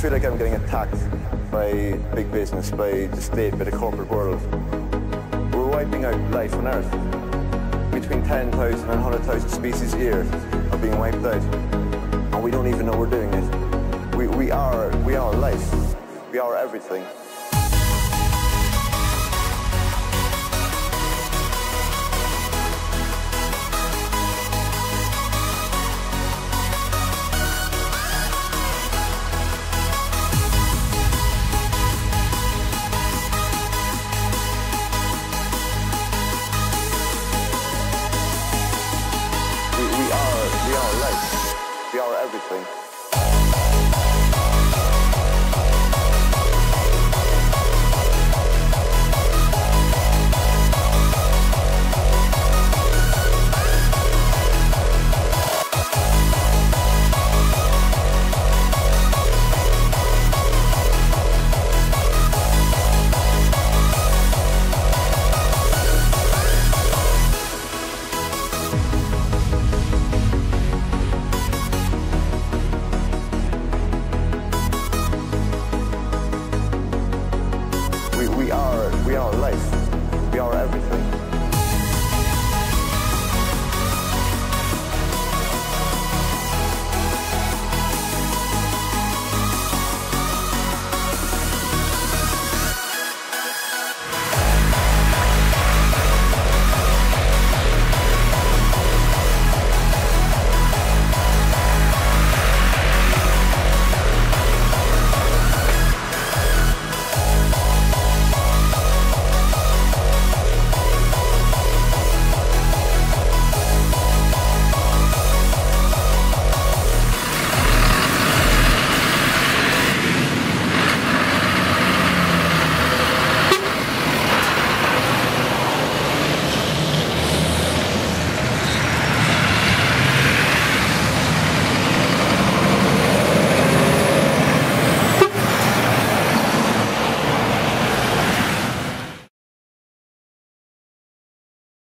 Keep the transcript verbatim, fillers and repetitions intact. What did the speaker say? feel like I'm getting attacked by big business, by the state, by the corporate world. We're wiping out life on Earth. Between ten thousand and one hundred thousand species a year are being wiped out. And we don't even know we're doing it. We, we, are, we are life. We are everything.